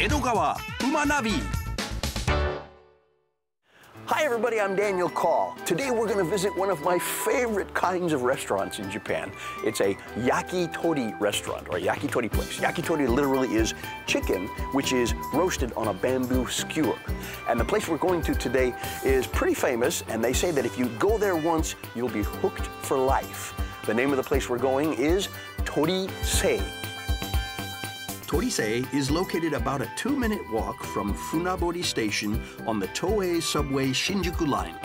江戸川うまナビ。Hi everybody, I'm Daniel Kohl. Today we're going to visit one of my favorite kinds of restaurants in Japan. It's a yakitori restaurant, or a yakitori place. Yakitori literally is chicken, which is roasted on a bamboo skewer. And the place we're going to today is pretty famous, and they say that if you go there once, you'll be hooked for life. The name of the place we're going is Torisei. Torisei is located about a 2-minute walk from Funabori Station on the Toei Subway Shinjuku Line.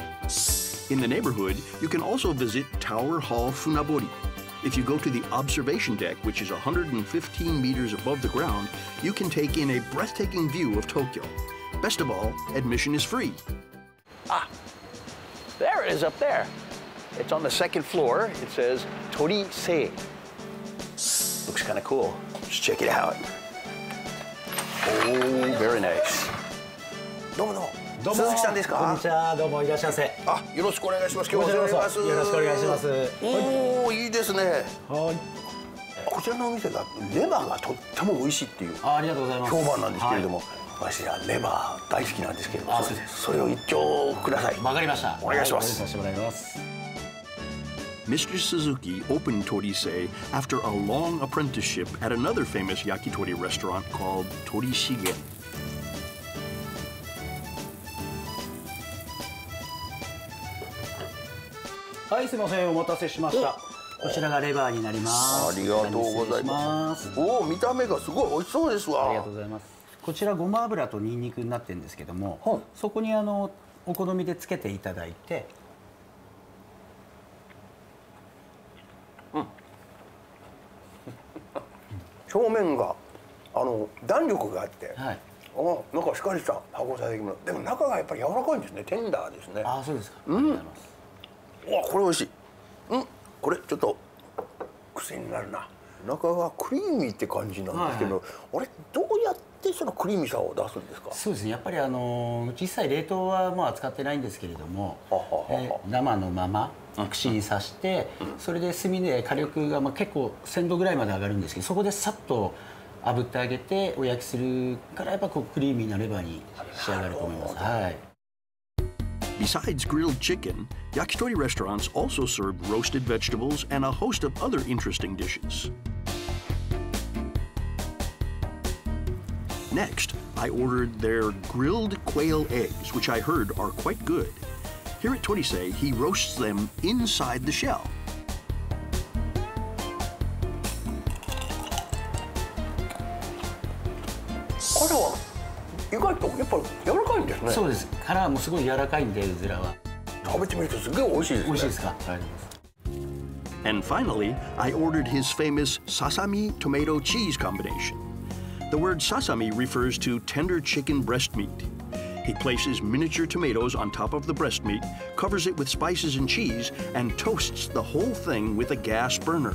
In the neighborhood, you can also visit Tower Hall Funabori. If you go to the observation deck, which is 115 meters above the ground, you can take in a breathtaking view of Tokyo. Best of all, admission is free. Ah, there it is up there. It's on the second floor. It says Torisei. Looks kind of cool. Let's check it out. Oh, very nice. どうもどうも。どうも。鈴木さんですか。こんにちは。どうもいらっしゃいませ。あ、よろしくお願いします。今日はお願いします。よろしくお願いします。おお、いいですね。はい。こちらのお店がレバーがとっても美味しいっていう。あ、ありがとうございます。評判なんですけれども、私はレバー大好きなんですけれども、それを一丁ください。わかりました。お願いします。差し上げます。Mr. Suzuki opened Torisei after a long apprenticeship at another famous yakitori restaurant called Torishige. Hi, すみません、お待たせしました。こちらがレバーになります。ありがとうございます。おお、見た目がすごい美味しそうですわ。ありがとうございます。こちらごま油とニンニクになってるんですけども、はい、そこにお好みでつけていただいて。表面が弾力があって、はい、あ、なんかしっかりした歯応え的な、でも中がやっぱり柔らかいんですね、テンダーですね。あ、そうですか。うん。わ、これ美味しい。うん、これちょっと癖になるな。中がクリーミーって感じなんですけど、はい、あれどうやってそのクリーミーさを出すんですか。そうですね。やっぱり実際冷凍はもう扱ってないんですけれども、生のまま。串に刺して、それで炭で火力が結構1000度ぐらいまで上がるんですけど、そこでさっと炙ってあげてお焼きするからやっぱこうクリーミーなレバーに仕上がると思います。はい。Besides grilled chicken, yakitori restaurants also serve roasted vegetables and a host of other interesting dishes. Next, I ordered their grilled quail eggs, which I heard are quite good.Here at Torisei, he roasts them inside the shell. And finally, I ordered his famous sasami tomato cheese combination. The word sasami refers to tender chicken breast meat.He places miniature tomatoes on top of the breast meat, covers it with spices and cheese, and toasts the whole thing with a gas burner.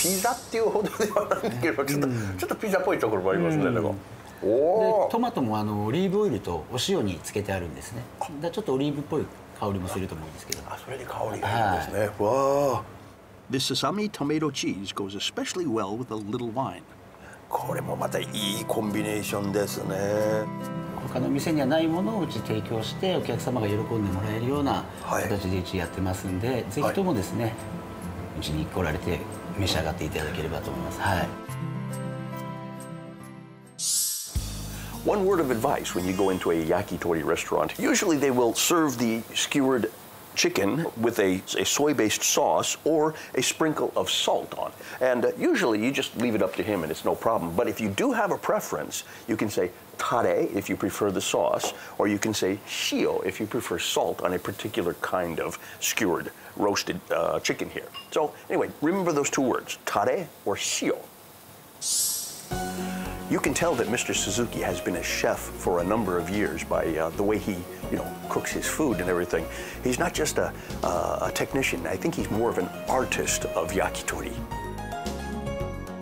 ピザっていうほどではないけど、ちょっとピザっぽいところもありますね。トマトもオリーブオイルとお塩につけてあるんですね。ちょっとオリーブっぽい香りもすると思うんですけど。あ、それで香りがいいんですね。わあ。This sasami tomato cheese goes especially well with a little wine. これもまたいいコンビネーションですね。他の店にはないものをうち提供してお客様が喜んでもらえるような形でうちやってますんで、はい、ぜひともですね、うちに来られて召し上がっていただければと思います。はい。One word of advice when you go into a yakitori restaurant. Usually they will serve the skewered.Chicken with a soy-based sauce or a sprinkle of salt on it. And usually you just leave it up to him and it's no problem. But if you do have a preference, you can say tare if you prefer the sauce, or you can say shio if you prefer salt on a particular kind of skewered, roasted chicken here. So anyway, remember those two words, tare or shio.You can tell that Mr. Suzuki has been a chef for a number of years by the way he, cooks his food and everything. He's not just a technician. I think he's more of an artist of yakitori.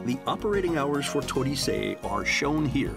The operating hours for Torisei are shown here.